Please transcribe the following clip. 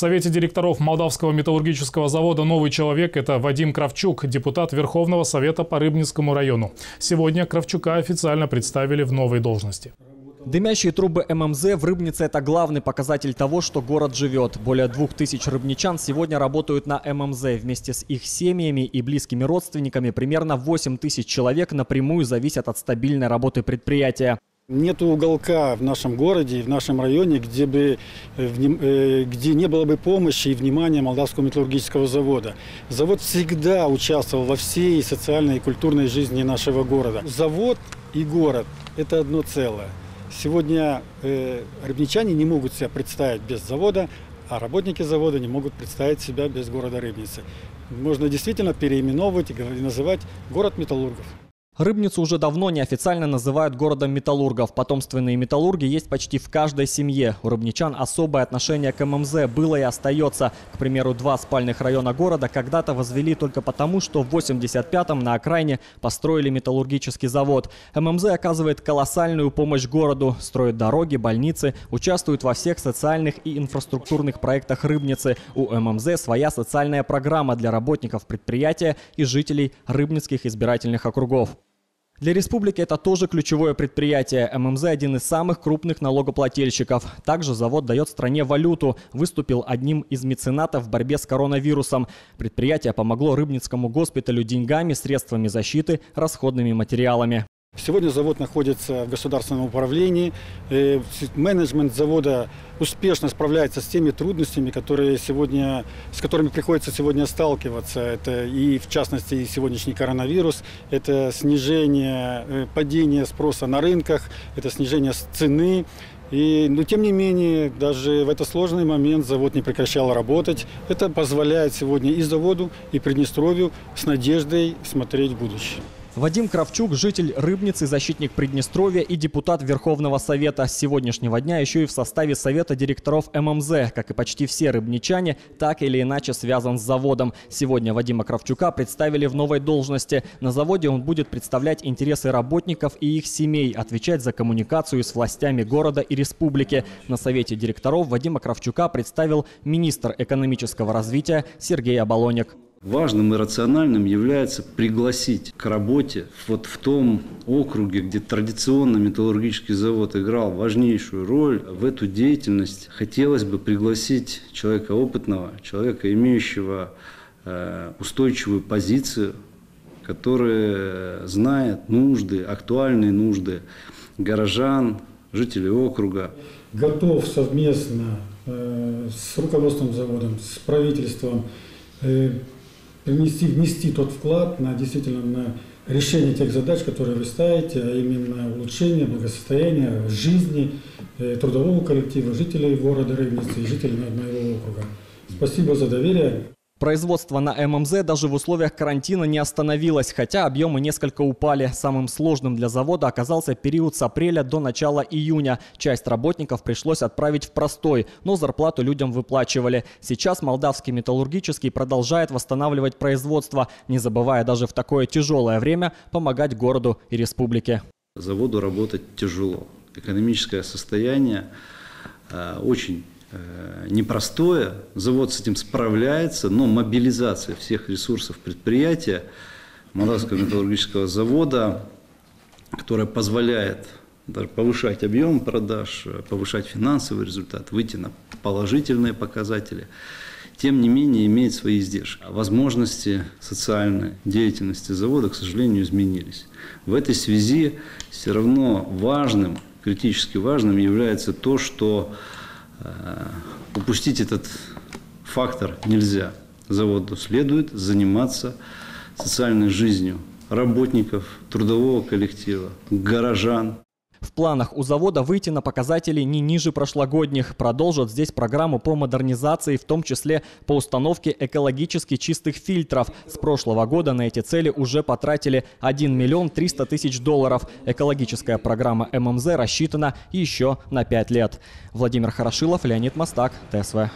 Совете директоров Молдавского металлургического завода новый человек – это Вадим Кравчук, депутат Верховного Совета по Рыбницкому району. Сегодня Кравчука официально представили в новой должности. Дымящие трубы ММЗ в Рыбнице – это главный показатель того, что город живет. Более 2000 рыбничан сегодня работают на ММЗ. Вместе с их семьями и близкими родственниками примерно 8000 человек напрямую зависят от стабильной работы предприятия. Нет уголка в нашем городе и в нашем районе, где не было бы помощи и внимания Молдавского металлургического завода. Завод всегда участвовал во всей социальной и культурной жизни нашего города. Завод и город – это одно целое. Сегодня рыбничане не могут себя представить без завода, а работники завода не могут представить себя без города Рыбницы. Можно действительно переименовывать и называть город металлургов. Рыбницу уже давно неофициально называют городом металлургов. Потомственные металлурги есть почти в каждой семье. У рыбничан особое отношение к ММЗ было и остается. К примеру, 2 спальных района города когда-то возвели только потому, что в 1985-м на окраине построили металлургический завод. ММЗ оказывает колоссальную помощь городу. Строит дороги, больницы, участвует во всех социальных и инфраструктурных проектах Рыбницы. У ММЗ своя социальная программа для работников предприятия и жителей рыбницких избирательных округов. Для республики это тоже ключевое предприятие. ММЗ – один из самых крупных налогоплательщиков. Также завод дает стране валюту. Выступил одним из меценатов в борьбе с коронавирусом. Предприятие помогло Рыбницкому госпиталю деньгами, средствами защиты, расходными материалами. Сегодня завод находится в государственном управлении. Менеджмент завода успешно справляется с теми трудностями, с которыми приходится сегодня сталкиваться. Это и, в частности, и сегодняшний коронавирус, это снижение, падение спроса на рынках, это снижение цены. Но тем не менее, даже в этот сложный момент завод не прекращал работать. Это позволяет сегодня и заводу, и Приднестровью с надеждой смотреть в будущее. Вадим Кравчук – житель Рыбницы, защитник Приднестровья и депутат Верховного Совета. С сегодняшнего дня еще и в составе Совета директоров ММЗ. Как и почти все рыбничане, так или иначе связан с заводом. Сегодня Вадима Кравчука представили в новой должности. На заводе он будет представлять интересы работников и их семей, отвечать за коммуникацию с властями города и республики. На Совете директоров Вадима Кравчука представил министр экономического развития Сергей Аболоник. Важным и рациональным является пригласить к работе вот в том округе, где традиционно металлургический завод играл важнейшую роль. В эту деятельность хотелось бы пригласить человека опытного, человека, имеющего устойчивую позицию, который знает нужды, актуальные нужды горожан, жителей округа. Готов совместно с руководством заводом, с правительством внести тот вклад на решение тех задач, которые вы ставите, а именно улучшение благосостояния жизни трудового коллектива, жителей города Рыбницы и жителей моего округа. Спасибо за доверие. Производство на ММЗ даже в условиях карантина не остановилось, хотя объемы несколько упали. Самым сложным для завода оказался период с апреля до начала июня. Часть работников пришлось отправить в простой, но зарплату людям выплачивали. Сейчас Молдавский металлургический продолжает восстанавливать производство, не забывая даже в такое тяжелое время помогать городу и республике. Заводу работать тяжело. Экономическое состояние очень непростое, завод с этим справляется, но мобилизация всех ресурсов предприятия Молдавского металлургического завода, которая позволяет даже повышать объем продаж, повышать финансовый результат, выйти на положительные показатели, тем не менее имеет свои издержки. Возможности социальной деятельности завода, к сожалению, изменились. В этой связи все равно важным, критически важным является то, что упустить этот фактор нельзя. Заводу следует заниматься социальной жизнью работников, трудового коллектива, горожан. В планах у завода выйти на показатели не ниже прошлогодних. Продолжат здесь программу по модернизации, в том числе по установке экологически чистых фильтров. С прошлого года на эти цели уже потратили $1 300 000. Экологическая программа ММЗ рассчитана еще на 5 лет. Владимир Хорошилов, Леонид Мостак, ТСВ.